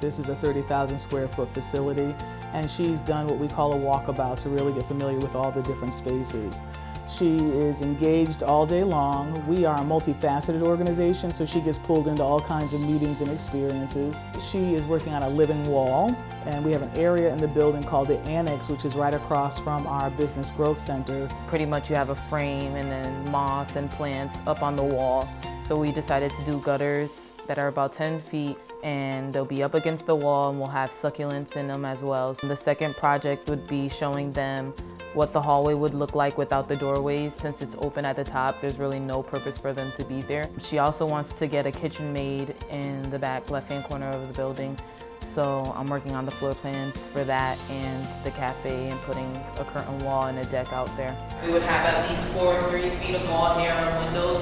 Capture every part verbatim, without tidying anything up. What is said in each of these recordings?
This is a thirty thousand square foot facility, and she's done what we call a walkabout to really get familiar with all the different spaces. She is engaged all day long. We are a multifaceted organization, so she gets pulled into all kinds of meetings and experiences. She is working on a living wall, and we have an area in the building called the Annex, which is right across from our Business Growth Center. Pretty much you have a frame and then moss and plants up on the wall. So we decided to do gutters that are about ten feet, and they'll be up against the wall, and we'll have succulents in them as well. The second project would be showing them what the hallway would look like without the doorways. Since it's open at the top, there's really no purpose for them to be there. She also wants to get a kitchen made in the back left-hand corner of the building. So I'm working on the floor plans for that and the cafe and putting a curtain wall and a deck out there. We would have at least four or three feet of wall here on windows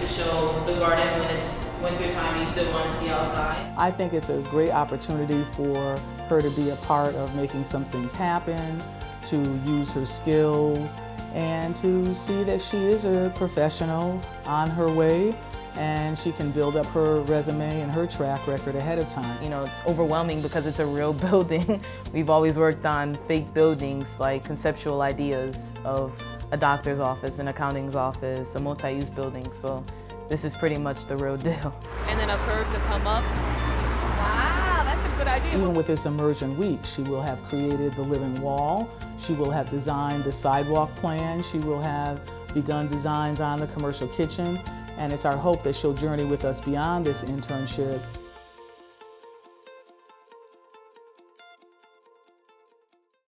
to show the garden when it's winter time, you still want to see outside. I think it's a great opportunity for her to be a part of making some things happen, to use her skills, and to see that she is a professional on her way, and she can build up her resume and her track record ahead of time. You know, it's overwhelming because it's a real building. We've always worked on fake buildings, like conceptual ideas of a doctor's office, an accounting's office, a multi-use building, so this is pretty much the real deal. And then a curve to come up. Wow, that's a good idea. Even with this immersion week, she will have created the living wall. She will have designed the sidewalk plan. She will have begun designs on the commercial kitchen. And it's our hope that she'll journey with us beyond this internship